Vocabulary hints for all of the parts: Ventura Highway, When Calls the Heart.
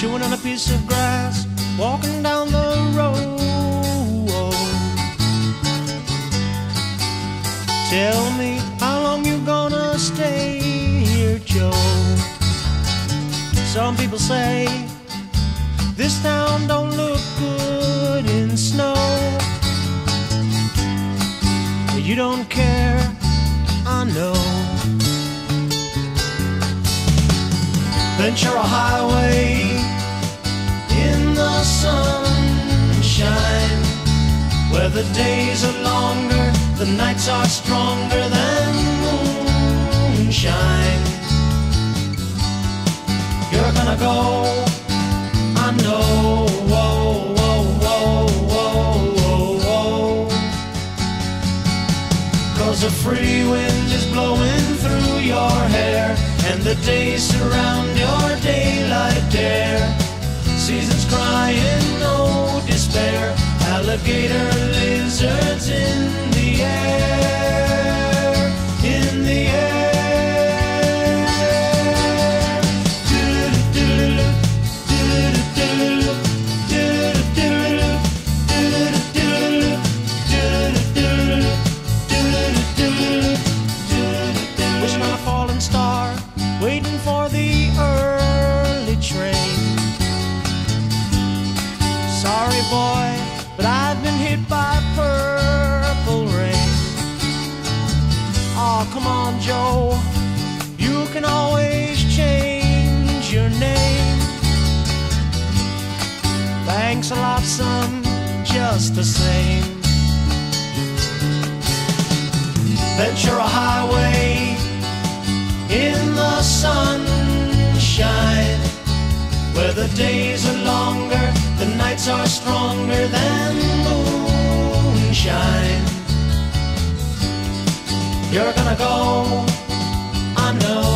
chewing on a piece of grass, walking down the road. Tell me how long you gonna stay here, Joe. Some people say this town don't look good in snow. But you don't care, I know. Ventura Highway in the sunshine, where the days are longer, the nights are stronger than moonshine. You're gonna go, I know. Whoa, whoa, whoa, whoa, whoa, whoa. 'Cause a free wind is blowing through your hair, and the days surround your daylight dare. Seasons crying, no despair. Alligator lizards in the air, in the air. Do-do-do-do-do, do-do-do-do-do, do-do-do-do-do, do-do-do-do-do, do-do-do-do-do, do-do-do-do-do. Wishing on a falling star, waiting for the early train. Sorry, boy, but I've been hit by purple rain. Oh, come on, Joe, you can always change your name. Thanks a lot, son, just the same. Ventura Highway in the sunshine, where the days are longer, the nights are stronger than moonshine. You're gonna go, I know.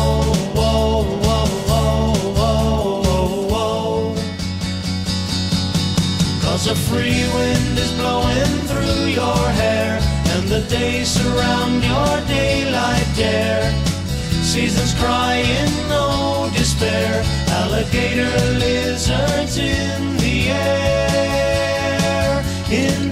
Whoa, whoa, whoa, whoa, whoa, whoa. 'Cause a free wind is blowing through your hair, and the days surround your daylight dare. Seasons crying, no despair. Alligator lizards in the air. In